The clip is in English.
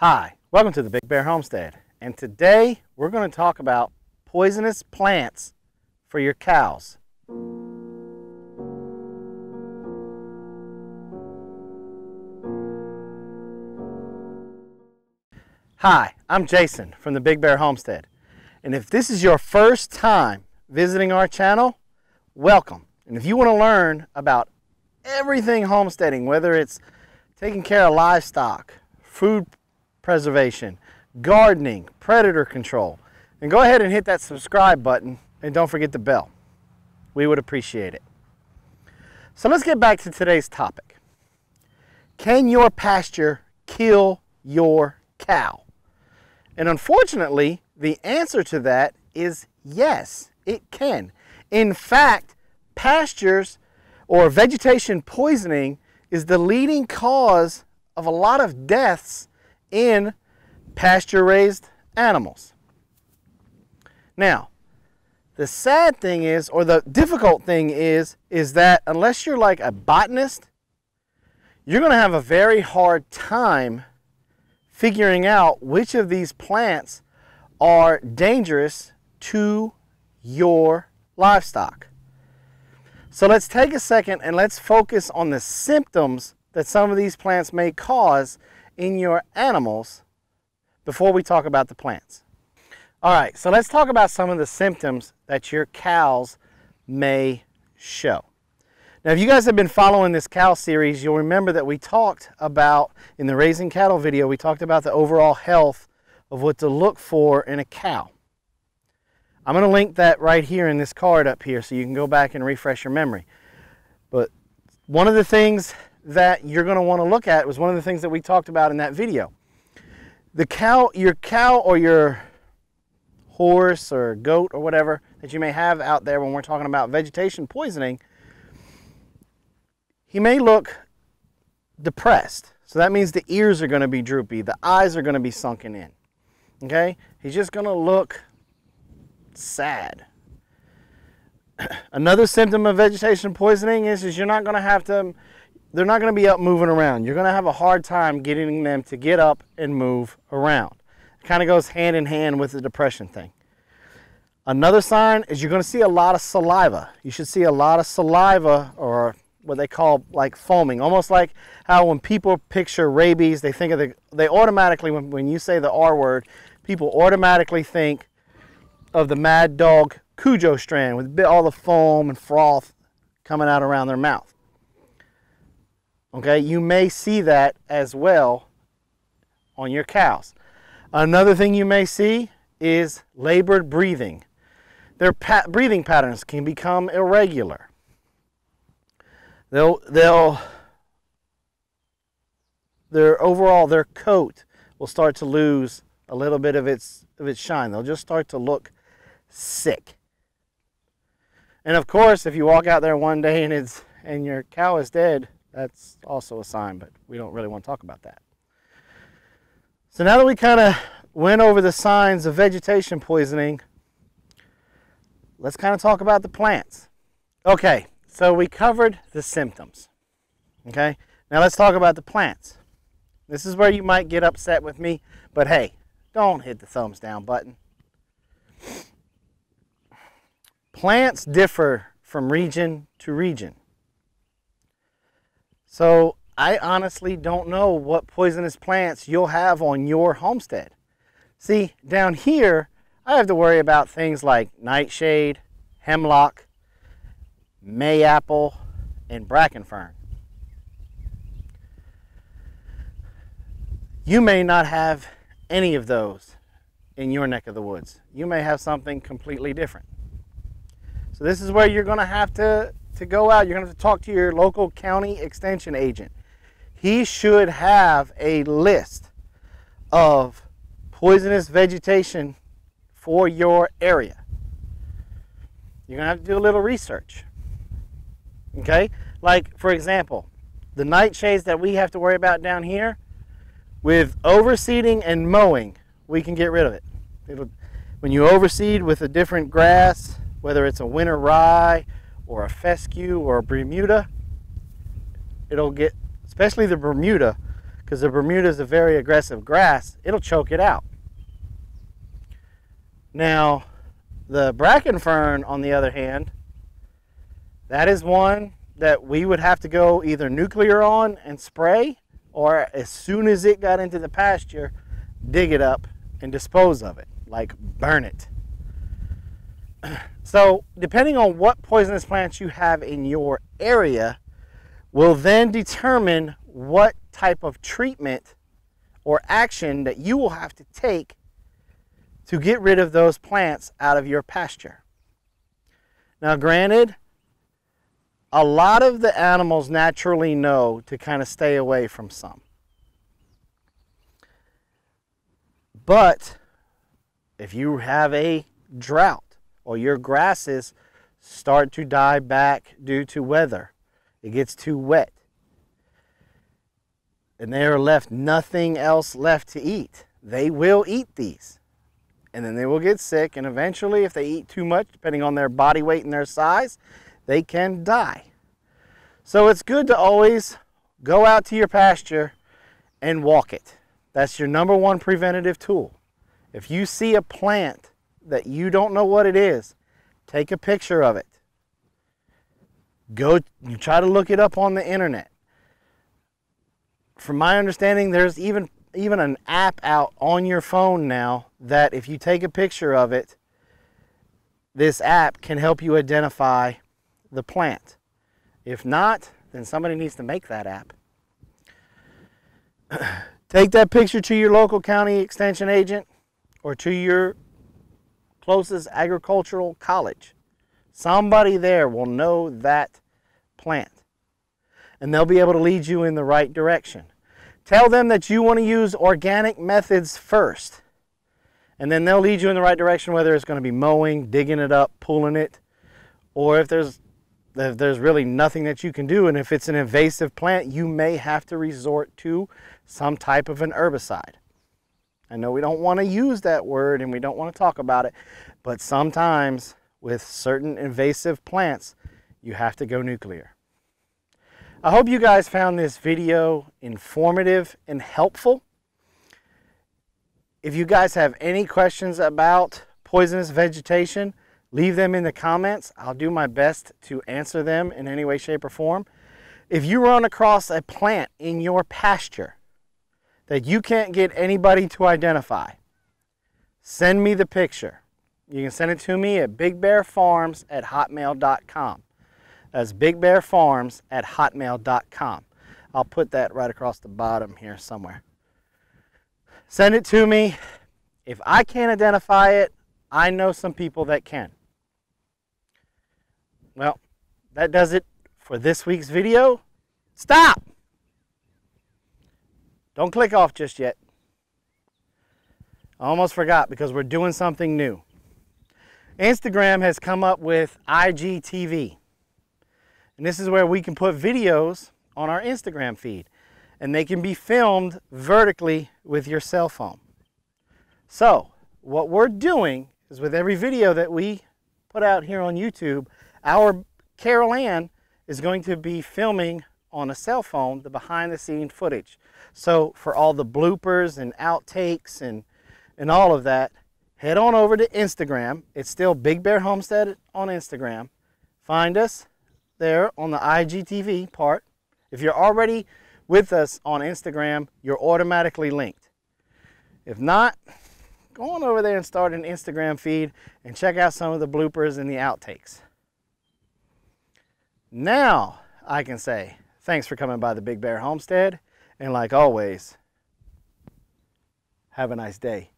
Hi, welcome to the Big Bear Homestead, and today we're going to talk about poisonous plants for your cows. Hi, I'm Jason from the Big Bear Homestead, and if this is your first time visiting our channel, welcome. And if you want to learn about everything homesteading, whether it's taking care of livestock, food preservation, gardening, predator control, and go ahead and hit that subscribe button, and don't forget the bell. We would appreciate it. So let's get back to today's topic. Can your pasture kill your cow? And unfortunately, the answer to that is yes, it can. In fact, pastures or vegetation poisoning is the leading cause of a lot of deaths in pasture-raised animals. Now, the sad thing is, or the difficult thing is that unless you're like a botanist, you're going to have a very hard time figuring out which of these plants are dangerous to your livestock. So let's take a second and let's focus on the symptoms that some of these plants may cause in your animals before we talk about the plants. All right, so let's talk about some of the symptoms that your cows may show. Now, if you guys have been following this cow series, you'll remember that we talked about, in the raising cattle video, we talked about the overall health of what to look for in a cow. I'm going to link that right here in this card up here so you can go back and refresh your memory. But one of the things that you're going to want to look at was one of the things that we talked about in that video. The cow, your cow or your horse or goat or whatever that you may have out there when we're talking about vegetation poisoning, he may look depressed. So that means the ears are going to be droopy, the eyes are going to be sunken in. Okay? He's just going to look sad. Another symptom of vegetation poisoning is you're not going to have to, they're not going to be up moving around. You're going to have a hard time getting them to get up and move around. It kind of goes hand in hand with the depression thing. Another sign is you're going to see a lot of saliva. You should see a lot of saliva, or what they call like foaming, almost like how when people picture rabies, they think of the, they automatically, when you say the R word, people automatically think of the Mad Dog Cujo strand with all the foam and froth coming out around their mouth. Okay, you may see that as well on your cows. Another thing you may see is labored breathing. Their breathing patterns can become irregular. Their coat will start to lose a little bit of its shine. They'll just start to look sick. And of course, if you walk out there one day and your cow is dead, that's also a sign, but we don't really want to talk about that. So now that we kind of went over the signs of vegetation poisoning, let's kind of talk about the plants. Okay, so we covered the symptoms. Okay, now let's talk about the plants. This is where you might get upset with me, but hey, don't hit the thumbs down button. Plants differ from region to region. So I honestly don't know what poisonous plants you'll have on your homestead. See, down here, I have to worry about things like nightshade, hemlock, mayapple, and bracken fern. You may not have any of those in your neck of the woods. You may have something completely different. So this is where you're going to have to go out, you're going to have to talk to your local county extension agent. He should have a list of poisonous vegetation for your area. You're going to have to do a little research. Okay? Like, for example, the nightshades that we have to worry about down here, with overseeding and mowing, we can get rid of it. When you overseed with a different grass, whether it's a winter rye, or a fescue or a Bermuda, it'll get, especially the Bermuda, because the Bermuda is a very aggressive grass, it'll choke it out. Now, the bracken fern, on the other hand, that is one that we would have to go either nuclear on and spray, or as soon as it got into the pasture, dig it up and dispose of it, like burn it. So depending on what poisonous plants you have in your area will then determine what type of treatment or action that you will have to take to get rid of those plants out of your pasture. Now granted, a lot of the animals naturally know to kind of stay away from some. But if you have a drought or your grasses start to die back due to weather, it gets too wet, and they are left nothing else left to eat, they will eat these. And then they will get sick, and eventually if they eat too much, depending on their body weight and their size, they can die. So it's good to always go out to your pasture and walk it. That's your number one preventative tool. If you see a plant that you don't know what it is, take a picture of it. Go try to look it up on the internet. From my understanding, there's even an app out on your phone now that if you take a picture of it, this app can help you identify the plant. If not, then somebody needs to make that app. Take that picture to your local county extension agent or to your closest agricultural college. Somebody there will know that plant, and they'll be able to lead you in the right direction. Tell them that you want to use organic methods first, and then they'll lead you in the right direction, whether it's going to be mowing, digging it up, pulling it, or if there's really nothing that you can do, and if it's an invasive plant, you may have to resort to some type of an herbicide. I know we don't want to use that word and we don't want to talk about it, but sometimes with certain invasive plants, you have to go nuclear. I hope you guys found this video informative and helpful. If you guys have any questions about poisonous vegetation, leave them in the comments. I'll do my best to answer them in any way, shape, or form. If you run across a plant in your pasture that you can't get anybody to identify, send me the picture. You can send it to me at bigbearfarms@hotmail.com. That's bigbearfarms@hotmail.com. I'll put that right across the bottom here somewhere. Send it to me. If I can't identify it, I know some people that can. Well, that does it for this week's video. Stop! Don't click off just yet. I almost forgot because we're doing something new. Instagram has come up with IGTV. And this is where we can put videos on our Instagram feed, and they can be filmed vertically with your cell phone. So what we're doing is with every video that we put out here on YouTube, our Carol Ann is going to be filming on a cell phone the behind the scene footage. So for all the bloopers and outtakes and all of that, head on over to Instagram. It's still Big Bear Homestead on Instagram. Find us there on the IGTV part. If you're already with us on Instagram, you're automatically linked. If not, go on over there and start an Instagram feed and check out some of the bloopers and the outtakes. Now I can say thanks for coming by the Big Bear Homestead, and like always, have a nice day.